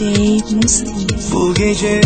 DJ Musti. Bu gece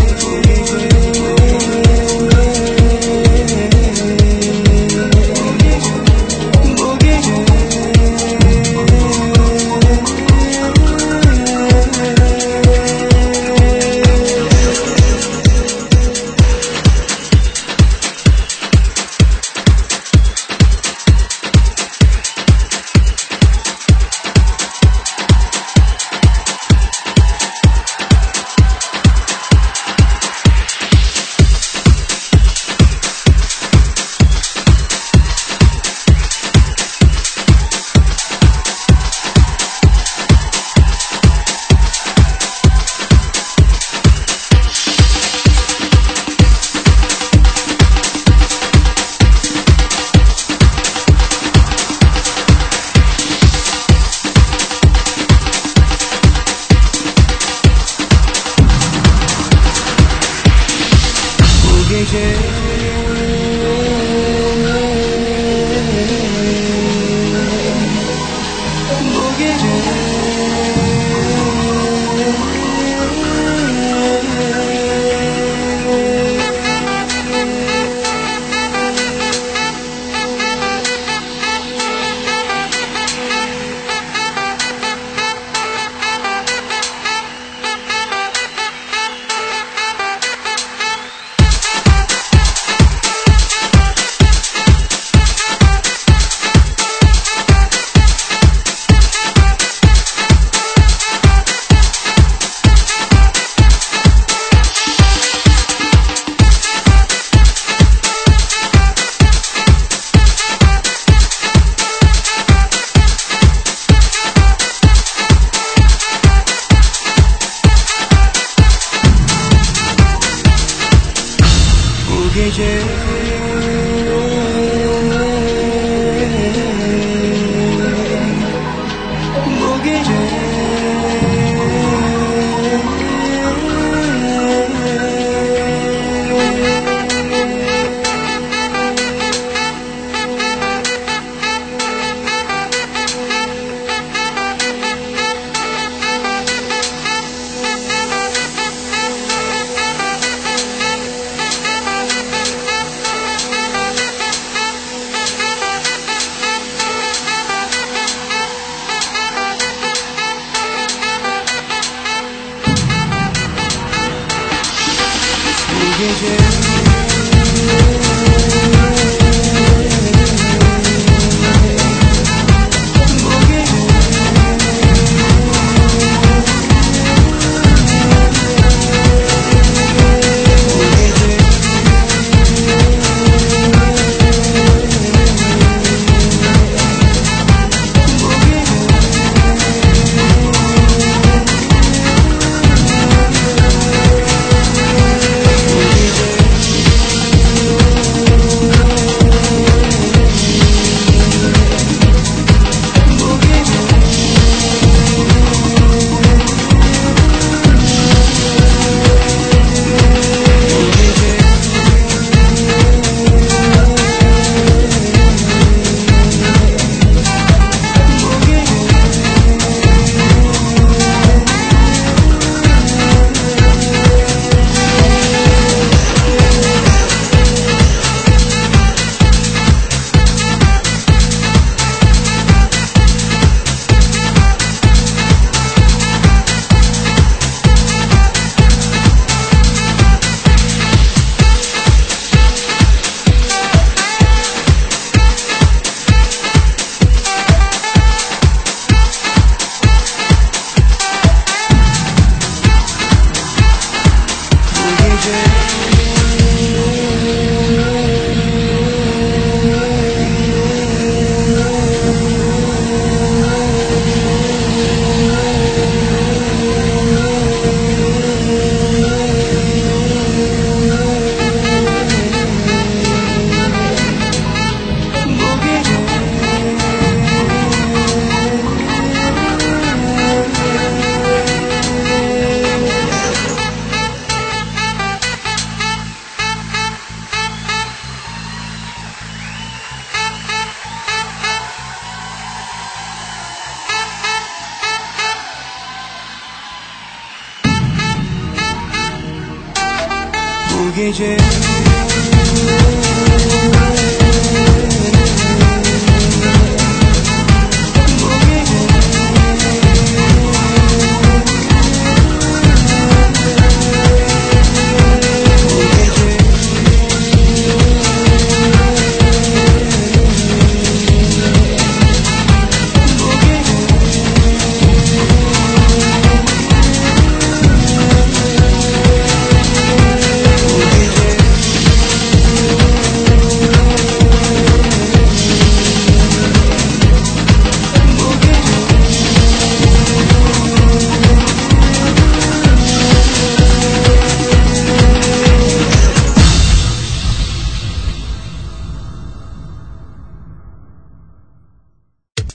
gece